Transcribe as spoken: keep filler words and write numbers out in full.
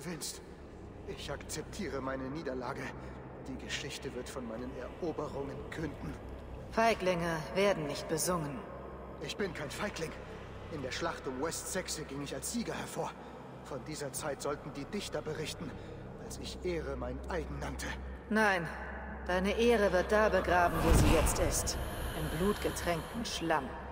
gewinnst. Ich akzeptiere meine Niederlage. Die Geschichte wird von meinen Eroberungen künden. Feiglinge werden nicht besungen. Ich bin kein Feigling. In der Schlacht um West Saxe ging ich als Sieger hervor. Von dieser Zeit sollten die Dichter berichten, als ich Ehre mein eigen nannte. Nein, deine Ehre wird da begraben, wo sie jetzt ist. Im blutgetränkten Schlamm.